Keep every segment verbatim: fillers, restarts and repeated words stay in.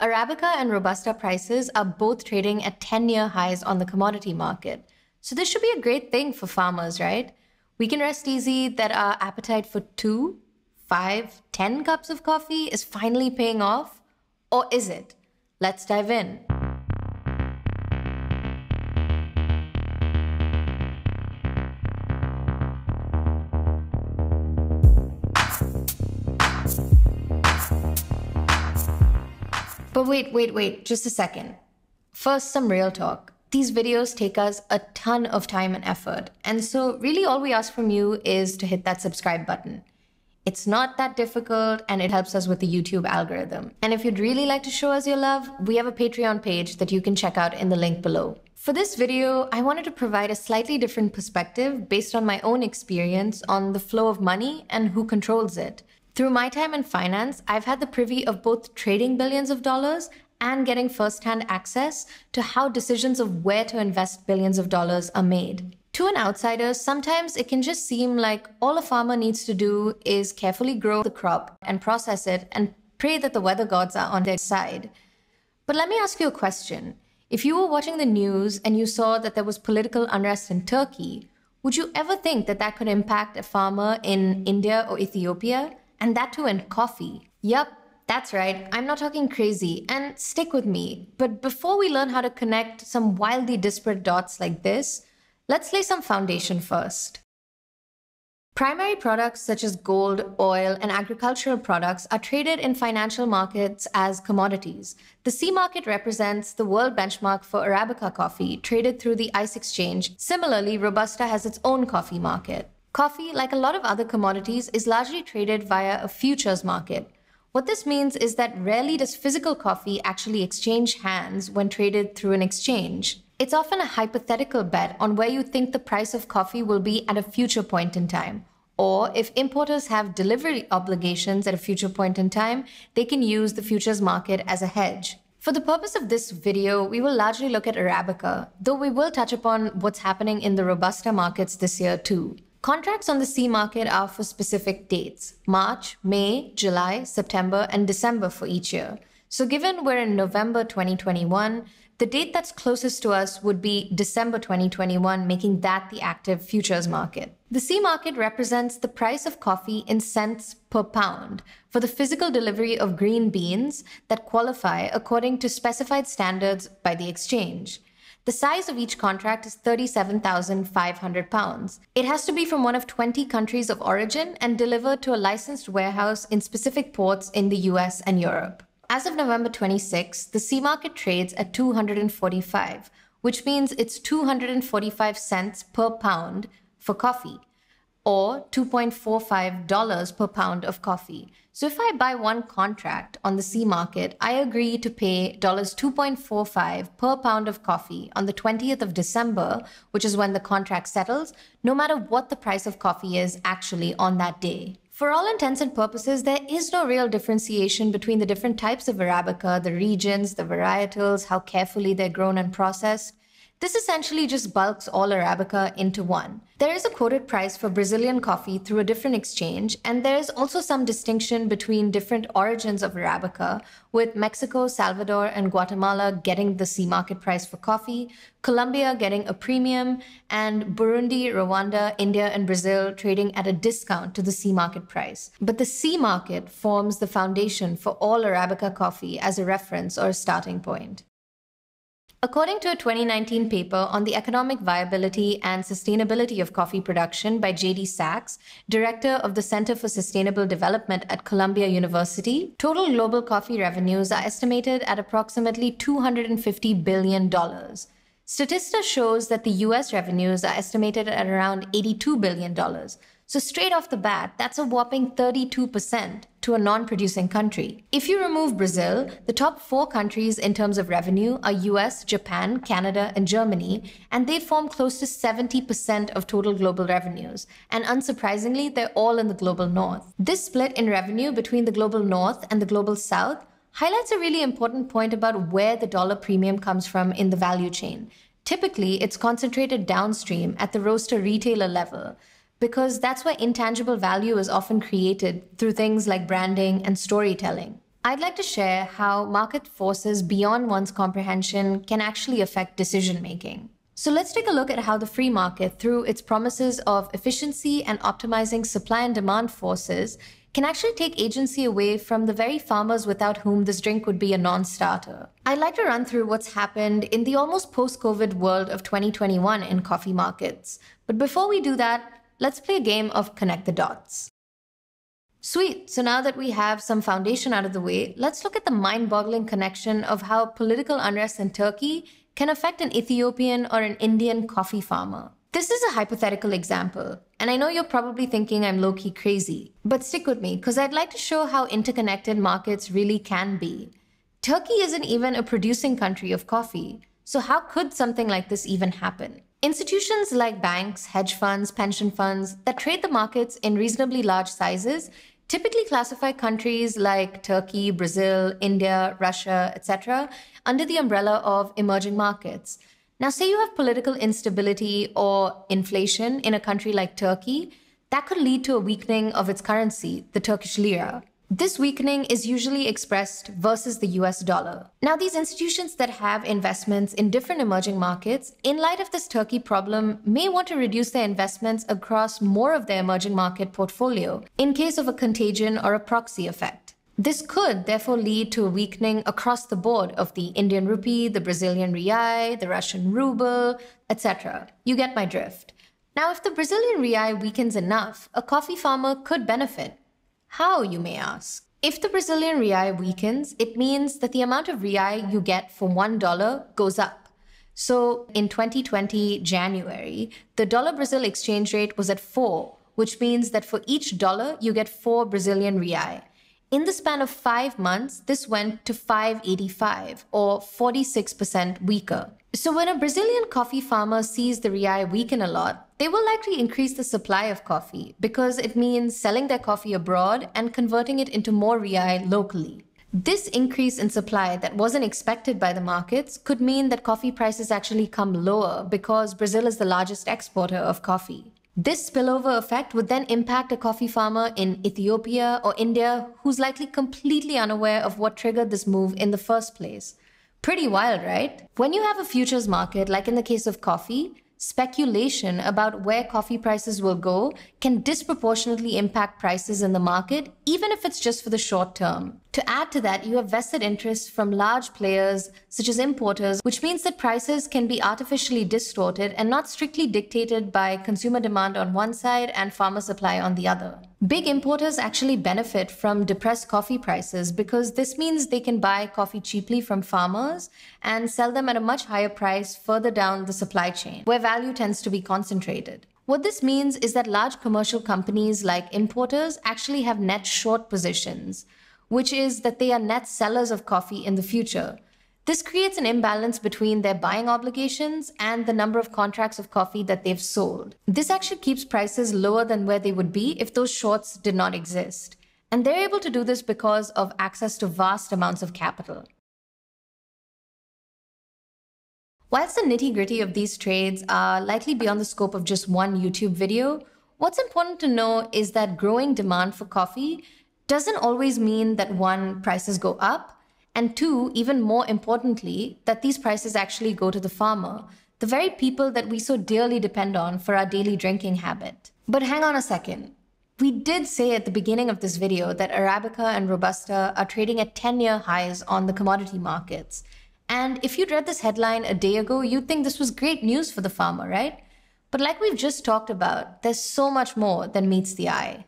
Arabica and Robusta prices are both trading at ten-year highs on the commodity market. So this should be a great thing for farmers, right? We can rest easy that our appetite for two, five, ten cups of coffee is finally paying off. Or is it? Let's dive in. But wait, wait, wait, just a second. First, some real talk. These videos take us a ton of time and effort. And so really all we ask from you is to hit that subscribe button. It's not that difficult and it helps us with the YouTube algorithm. And if you'd really like to show us your love, we have a Patreon page that you can check out in the link below. For this video, I wanted to provide a slightly different perspective based on my own experience on the flow of money and who controls it. Through my time in finance, I've had the privy of both trading billions of dollars and getting firsthand access to how decisions of where to invest billions of dollars are made. To an outsider, sometimes it can just seem like all a farmer needs to do is carefully grow the crop and process it and pray that the weather gods are on their side. But let me ask you a question. If you were watching the news and you saw that there was political unrest in Turkey, would you ever think that that could impact a farmer in India or Ethiopia? And that too in coffee. Yep. That's right, I'm not talking crazy, and stick with me. But before we learn how to connect some wildly disparate dots like this, let's lay some foundation first. Primary products such as gold, oil, and agricultural products are traded in financial markets as commodities. The C market represents the world benchmark for Arabica coffee, traded through the ICE exchange. Similarly, Robusta has its own coffee market. Coffee, like a lot of other commodities, is largely traded via a futures market. What this means is that rarely does physical coffee actually exchange hands when traded through an exchange. It's often a hypothetical bet on where you think the price of coffee will be at a future point in time. Or if importers have delivery obligations at a future point in time, they can use the futures market as a hedge. For the purpose of this video, we will largely look at Arabica, though we will touch upon what's happening in the Robusta markets this year too. Contracts on the C market are for specific dates, March, May, July, September, and December for each year. So given we're in November twenty twenty-one, the date that's closest to us would be December twenty twenty-one, making that the active futures market. The C market represents the price of coffee in cents per pound for the physical delivery of green beans that qualify according to specified standards by the exchange. The size of each contract is thirty-seven thousand five hundred pounds. It has to be from one of twenty countries of origin and delivered to a licensed warehouse in specific ports in the U S and Europe. As of November twenty-sixth, the C market trades at two hundred forty-five, which means it's two hundred forty-five cents per pound for coffee, or two point four five dollars per pound of coffee. So if I buy one contract on the C market, I agree to pay two dollars and forty-five cents per pound of coffee on the twentieth of December, which is when the contract settles, no matter what the price of coffee is actually on that day. For all intents and purposes, there is no real differentiation between the different types of Arabica, the regions, the varietals, how carefully they're grown and processed. This essentially just bulks all Arabica into one. There is a quoted price for Brazilian coffee through a different exchange, and there is also some distinction between different origins of Arabica, with Mexico, Salvador, and Guatemala getting the C market price for coffee, Colombia getting a premium, and Burundi, Rwanda, India, and Brazil trading at a discount to the C market price. But the C market forms the foundation for all Arabica coffee as a reference or a starting point. According to a twenty nineteen paper on the economic viability and sustainability of coffee production by J D Sachs, director of the Center for Sustainable Development at Columbia University, total global coffee revenues are estimated at approximately two hundred fifty billion dollars. Statista shows that the U S revenues are estimated at around eighty-two billion dollars. So straight off the bat, that's a whopping thirty-two percent to a non-producing country. If you remove Brazil, the top four countries in terms of revenue are U S, Japan, Canada, and Germany, and they form close to seventy percent of total global revenues. And unsurprisingly, they're all in the global north. This split in revenue between the global north and the global south highlights a really important point about where the dollar premium comes from in the value chain. Typically, it's concentrated downstream at the roaster-retailer level, because that's where intangible value is often created through things like branding and storytelling. I'd like to share how market forces beyond one's comprehension can actually affect decision-making. So let's take a look at how the free market, through its promises of efficiency and optimizing supply and demand forces, can actually take agency away from the very farmers without whom this drink would be a non-starter. I'd like to run through what's happened in the almost post-COVID world of twenty twenty-one in coffee markets. But before we do that, let's play a game of Connect the Dots. Sweet, so now that we have some foundation out of the way, let's look at the mind-boggling connection of how political unrest in Turkey can affect an Ethiopian or an Indian coffee farmer. This is a hypothetical example, and I know you're probably thinking I'm low-key crazy, but stick with me, because I'd like to show how interconnected markets really can be. Turkey isn't even a producing country of coffee, so how could something like this even happen? Institutions like banks, hedge funds, pension funds that trade the markets in reasonably large sizes typically classify countries like Turkey, Brazil, India, Russia, et cetera under the umbrella of emerging markets. Now, say you have political instability or inflation in a country like Turkey, that could lead to a weakening of its currency, the Turkish lira. This weakening is usually expressed versus the U S dollar. Now, these institutions that have investments in different emerging markets, in light of this Turkey problem, may want to reduce their investments across more of their emerging market portfolio in case of a contagion or a proxy effect. This could therefore lead to a weakening across the board of the Indian rupee, the Brazilian real, the Russian ruble, et cetera. You get my drift. Now, if the Brazilian real weakens enough, a coffee farmer could benefit. How, you may ask? If the Brazilian real weakens, it means that the amount of real you get for one dollar goes up. So in twenty twenty, January, the dollar-Brazil exchange rate was at four, which means that for each dollar, you get four Brazilian real. In the span of five months, this went to five eighty-five, or forty-six percent weaker. So when a Brazilian coffee farmer sees the real weaken a lot, they will likely increase the supply of coffee because it means selling their coffee abroad and converting it into more real locally. This increase in supply that wasn't expected by the markets could mean that coffee prices actually come lower because Brazil is the largest exporter of coffee. This spillover effect would then impact a coffee farmer in Ethiopia or India who's likely completely unaware of what triggered this move in the first place. Pretty wild, right? When you have a futures market, like in the case of coffee, speculation about where coffee prices will go can disproportionately impact prices in the market, even if it's just for the short term. To add to that, you have vested interests from large players, such as importers, which means that prices can be artificially distorted and not strictly dictated by consumer demand on one side and farmer supply on the other. Big importers actually benefit from depressed coffee prices because this means they can buy coffee cheaply from farmers and sell them at a much higher price further down the supply chain, where value tends to be concentrated. What this means is that large commercial companies like importers actually have net short positions, which is that they are net sellers of coffee in the future. This creates an imbalance between their buying obligations and the number of contracts of coffee that they've sold. This actually keeps prices lower than where they would be if those shorts did not exist. And they're able to do this because of access to vast amounts of capital. Whilst the nitty-gritty of these trades are likely beyond the scope of just one YouTube video, what's important to know is that growing demand for coffee doesn't always mean that one, prices go up, and two, even more importantly, that these prices actually go to the farmer, the very people that we so dearly depend on for our daily drinking habit. But hang on a second. We did say at the beginning of this video that Arabica and Robusta are trading at ten-year highs on the commodity markets. And if you'd read this headline a day ago, you'd think this was great news for the farmer, right? But like we've just talked about, there's so much more than meets the eye.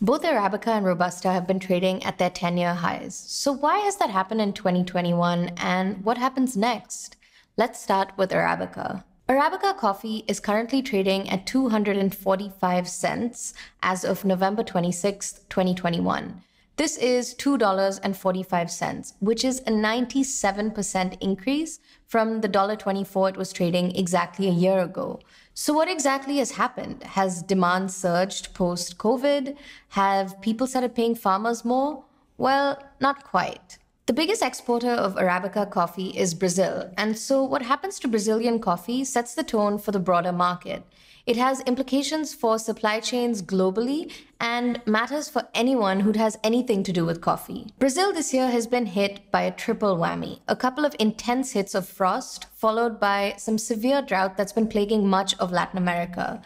Both Arabica and Robusta have been trading at their ten-year highs. So why has that happened in twenty twenty-one, and what happens next? Let's start with Arabica. Arabica coffee is currently trading at two hundred forty-five cents as of November twenty-sixth, twenty twenty-one. This is two dollars and forty-five cents, which is a ninety-seven percent increase from the one dollar and twenty-four cents it was trading exactly a year ago. So what exactly has happened? Has demand surged post-COVID? Have people started paying farmers more? Well, not quite. The biggest exporter of Arabica coffee is Brazil, and so what happens to Brazilian coffee sets the tone for the broader market. It has implications for supply chains globally and matters for anyone who has anything to do with coffee. Brazil this year has been hit by a triple whammy, a couple of intense hits of frost, followed by some severe drought that's been plaguing much of Latin America.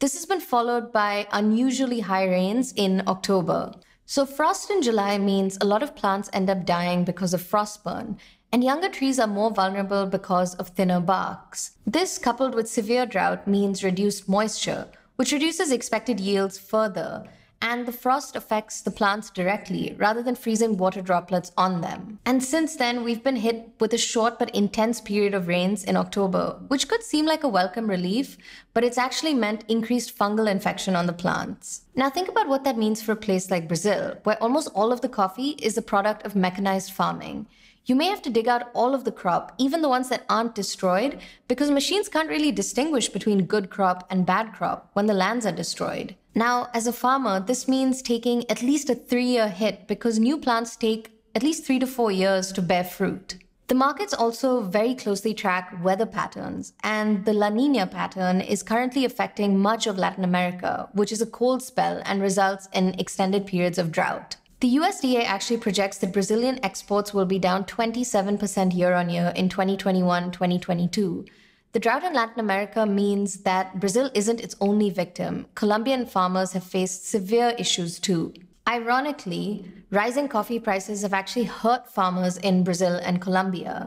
This has been followed by unusually high rains in October. So frost in July means a lot of plants end up dying because of frostburn, and younger trees are more vulnerable because of thinner barks. This, coupled with severe drought, means reduced moisture, which reduces expected yields further, and the frost affects the plants directly rather than freezing water droplets on them. And since then, we've been hit with a short but intense period of rains in October, which could seem like a welcome relief, but it's actually meant increased fungal infection on the plants. Now think about what that means for a place like Brazil, where almost all of the coffee is the product of mechanized farming. You may have to dig out all of the crop, even the ones that aren't destroyed, because machines can't really distinguish between good crop and bad crop when the lands are destroyed. Now, as a farmer, this means taking at least a three-year hit because new plants take at least three to four years to bear fruit. The markets also very closely track weather patterns, and the La Nina pattern is currently affecting much of Latin America, which is a cold spell and results in extended periods of drought. The U S D A actually projects that Brazilian exports will be down twenty-seven percent year-on-year in twenty twenty-one twenty twenty-two. The drought in Latin America means that Brazil isn't its only victim. Colombian farmers have faced severe issues too. Ironically, rising coffee prices have actually hurt farmers in Brazil and Colombia.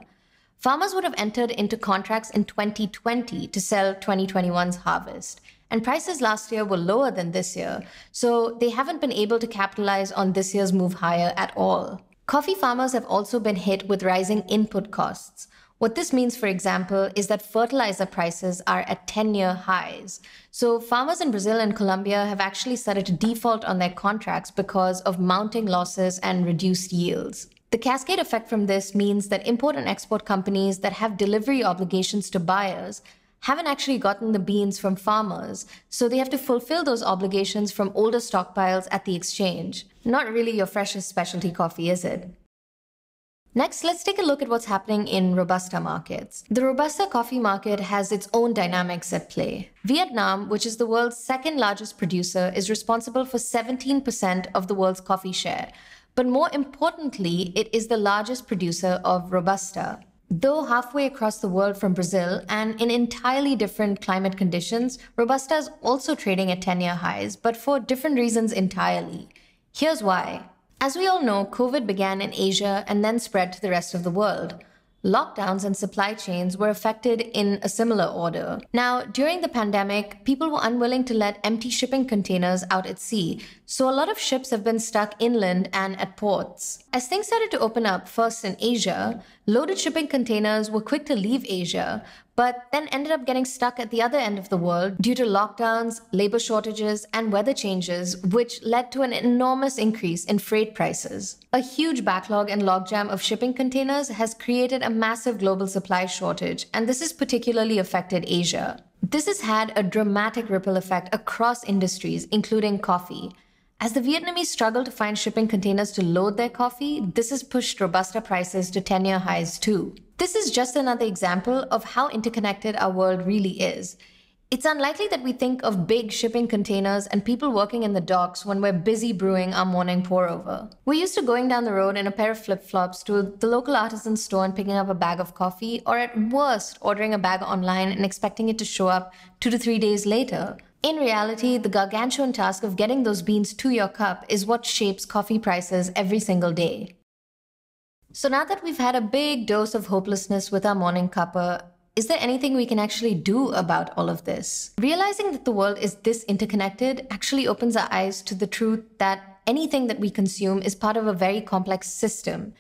Farmers would have entered into contracts in twenty twenty to sell twenty twenty-one's harvest. And prices last year were lower than this year, so they haven't been able to capitalize on this year's move higher at all. Coffee farmers have also been hit with rising input costs. What this means, for example, is that fertilizer prices are at ten-year highs. So farmers in Brazil and Colombia have actually started to default on their contracts because of mounting losses and reduced yields. The cascade effect from this means that import and export companies that have delivery obligations to buyers haven't actually gotten the beans from farmers, so they have to fulfill those obligations from older stockpiles at the exchange. Not really your freshest specialty coffee, is it? Next, let's take a look at what's happening in Robusta markets. The Robusta coffee market has its own dynamics at play. Vietnam, which is the world's second largest producer, is responsible for seventeen percent of the world's coffee share. But more importantly, it is the largest producer of Robusta. Though halfway across the world from Brazil and in entirely different climate conditions, Robusta is also trading at ten-year highs, but for different reasons entirely. Here's why. As we all know, COVID began in Asia and then spread to the rest of the world. Lockdowns and supply chains were affected in a similar order. Now, during the pandemic, people were unwilling to let empty shipping containers out at sea, so a lot of ships have been stuck inland and at ports. As things started to open up, first in Asia, loaded shipping containers were quick to leave Asia, but then ended up getting stuck at the other end of the world due to lockdowns, labor shortages, and weather changes, which led to an enormous increase in freight prices. A huge backlog and logjam of shipping containers has created a massive global supply shortage, and this has particularly affected Asia. This has had a dramatic ripple effect across industries, including coffee. As the Vietnamese struggle to find shipping containers to load their coffee, this has pushed Robusta prices to ten-year highs too. This is just another example of how interconnected our world really is. It's unlikely that we think of big shipping containers and people working in the docks when we're busy brewing our morning pour-over. We're used to going down the road in a pair of flip-flops to the local artisan store and picking up a bag of coffee, or at worst, ordering a bag online and expecting it to show up two to three days later. In reality, the gargantuan task of getting those beans to your cup is what shapes coffee prices every single day. So now that we've had a big dose of hopelessness with our morning cuppa, is there anything we can actually do about all of this? Realizing that the world is this interconnected actually opens our eyes to the truth that anything that we consume is part of a very complex system.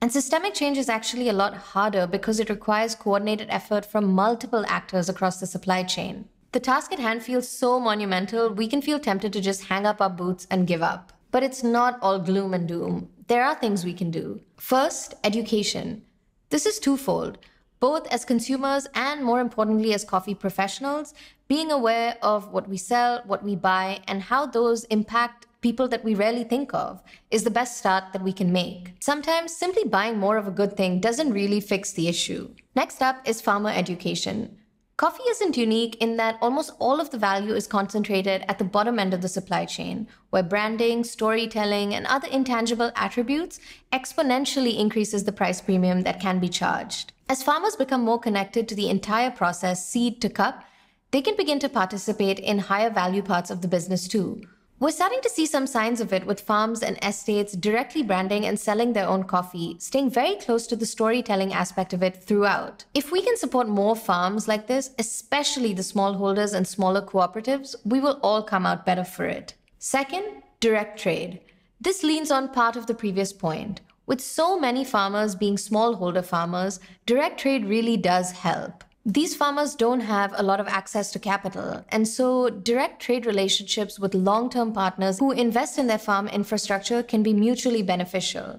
And systemic change is actually a lot harder because it requires coordinated effort from multiple actors across the supply chain. The task at hand feels so monumental, we can feel tempted to just hang up our boots and give up. But it's not all gloom and doom. There are things we can do. First, education. This is twofold. Both as consumers and, more importantly, as coffee professionals, being aware of what we sell, what we buy, and how those impact people that we rarely think of is the best start that we can make. Sometimes simply buying more of a good thing doesn't really fix the issue. Next up is farmer education. Coffee isn't unique in that almost all of the value is concentrated at the bottom end of the supply chain, where branding, storytelling, and other intangible attributes exponentially increases the price premium that can be charged. As farmers become more connected to the entire process, seed to cup, they can begin to participate in higher value parts of the business too. We're starting to see some signs of it with farms and estates directly branding and selling their own coffee, staying very close to the storytelling aspect of it throughout. If we can support more farms like this, especially the smallholders and smaller cooperatives, we will all come out better for it. Second, direct trade. This leans on part of the previous point. With so many farmers being smallholder farmers, direct trade really does help. These farmers don't have a lot of access to capital, and so direct trade relationships with long-term partners who invest in their farm infrastructure can be mutually beneficial.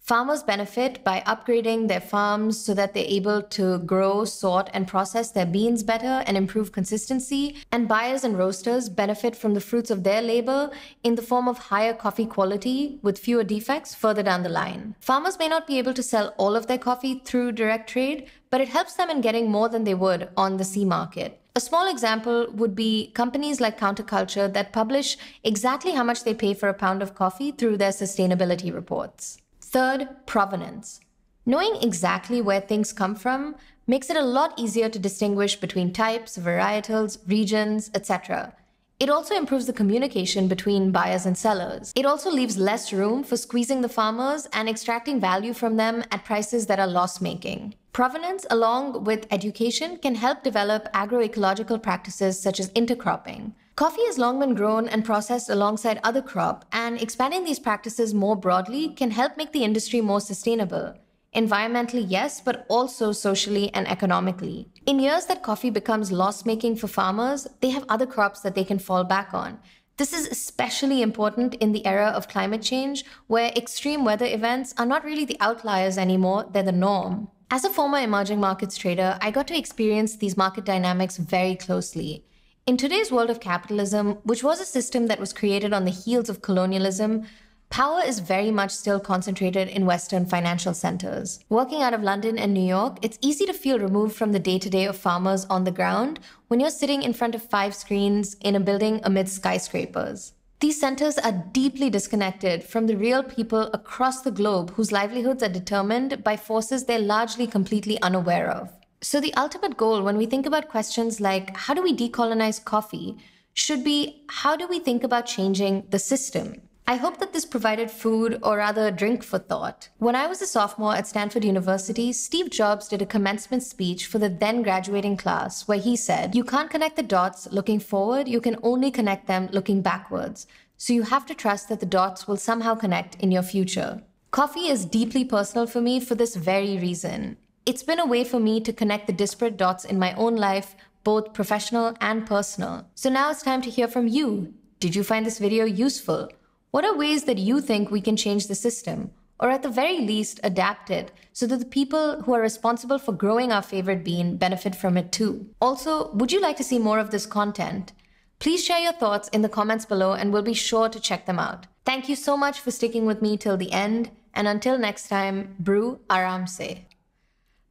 Farmers benefit by upgrading their farms so that they're able to grow, sort, and process their beans better and improve consistency, and buyers and roasters benefit from the fruits of their labor in the form of higher coffee quality with fewer defects further down the line. Farmers may not be able to sell all of their coffee through direct trade, but it helps them in getting more than they would on the C market. A small example would be companies like Counterculture that publish exactly how much they pay for a pound of coffee through their sustainability reports. Third, provenance. Knowing exactly where things come from makes it a lot easier to distinguish between types, varietals, regions, et cetera. It also improves the communication between buyers and sellers. It also leaves less room for squeezing the farmers and extracting value from them at prices that are loss-making. Provenance, along with education, can help develop agroecological practices such as intercropping. Coffee has long been grown and processed alongside other crop, and expanding these practices more broadly can help make the industry more sustainable. Environmentally, yes, but also socially and economically. In years that coffee becomes loss-making for farmers, they have other crops that they can fall back on. This is especially important in the era of climate change, where extreme weather events are not really the outliers anymore, they're the norm. As a former emerging markets trader, I got to experience these market dynamics very closely. In today's world of capitalism, which was a system that was created on the heels of colonialism, power is very much still concentrated in Western financial centers. Working out of London and New York, it's easy to feel removed from the day-to-day of farmers on the ground when you're sitting in front of five screens in a building amidst skyscrapers. These centers are deeply disconnected from the real people across the globe whose livelihoods are determined by forces they're largely completely unaware of. So the ultimate goal when we think about questions like, how do we decolonize coffee, should be, how do we think about changing the system? I hope that this provided food, or rather drink for thought. When I was a sophomore at Stanford University, Steve Jobs did a commencement speech for the then graduating class where he said, you can't connect the dots looking forward, you can only connect them looking backwards. So you have to trust that the dots will somehow connect in your future. Coffee is deeply personal for me for this very reason. It's been a way for me to connect the disparate dots in my own life, both professional and personal. So now it's time to hear from you. Did you find this video useful? What are ways that you think we can change the system, or at the very least adapt it, so that the people who are responsible for growing our favorite bean benefit from it too? Also, would you like to see more of this content? Please share your thoughts in the comments below and we'll be sure to check them out. Thank you so much for sticking with me till the end, and until next time, brew aram se.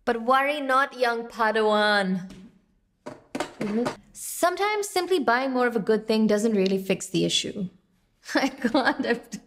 But worry not, young Padawan. Sometimes simply buying more of a good thing doesn't really fix the issue. I can't.